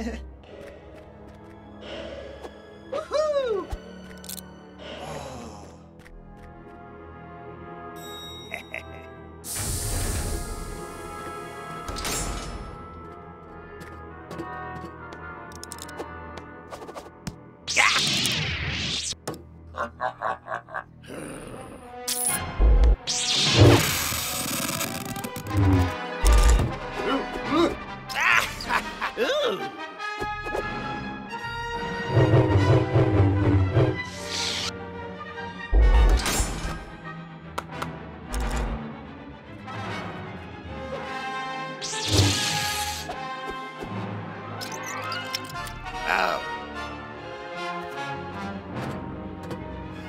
Woohoo!